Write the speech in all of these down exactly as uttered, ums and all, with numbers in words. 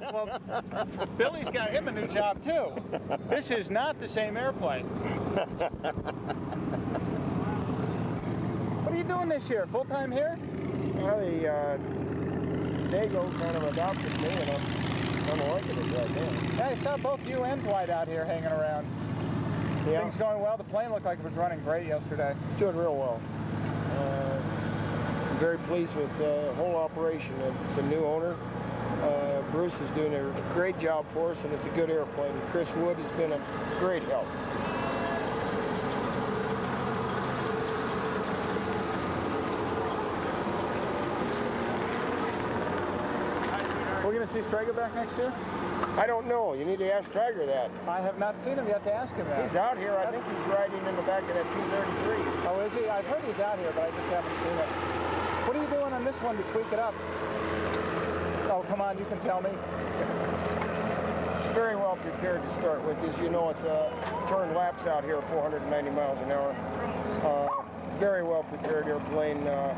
Well, Billy's got him a new job too. This is not the same airplane. What are you doing this year? Full time here? Well, the uh, Dago kind of adopted me, and I'm, I'm liking it right now. Yeah, I saw both you and Dwight out here hanging around. Yeah. Things going well. The plane looked like it was running great yesterday. It's doing real well. Uh, I'm very pleased with the whole operation. It's a new owner. Uh, Bruce is doing a great job for us, and it's a good airplane. Chris Wood has been a great help. We're going to see Tiger back next year? I don't know. You need to ask Tiger that. I have not seen him yet to ask him that. He's out here. I think he's riding in the back of that two thirty-three. Oh, is he? I've heard he's out here, but I just haven't seen it. What are you doing on this one to tweak it up? Oh, come on, you can tell me. It's very well prepared to start with. As you know, it's a turn laps out here, four hundred ninety miles an hour. Uh, very well prepared airplane. Uh,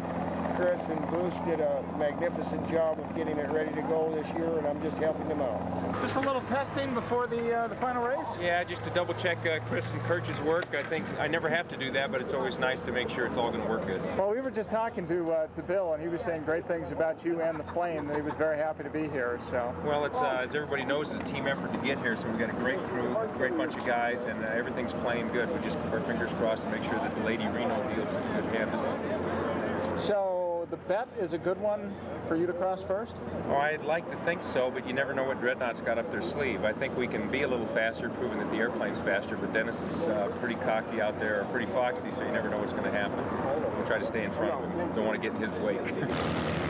Chris and Bruce did a magnificent job of getting it ready to go this year, and I'm just helping them out. Just a little testing before the uh, the final race? Yeah, just to double check uh, Chris and Kirch's work. I think I never have to do that, but it's always nice to make sure it's all going to work good. Well, we were just talking to uh, to Bill, and he was saying great things about you and the plane. He was very happy to be here. So. Well, it's uh, as everybody knows, it's a team effort to get here. So we've got a great crew, a great bunch of guys, and uh, everything's playing good. We just keep our fingers crossed to make sure that the Lady Reno deals is a good hand. So. The bet is a good one for you to cross first? Oh, I'd like to think so, but you never know what Dreadnought's got up their sleeve. I think we can be a little faster, proving that the airplane's faster, but Dennis is uh, pretty cocky out there, or pretty foxy, so you never know what's going to happen. We'll try to stay in front of him. Don't want to get in his wake.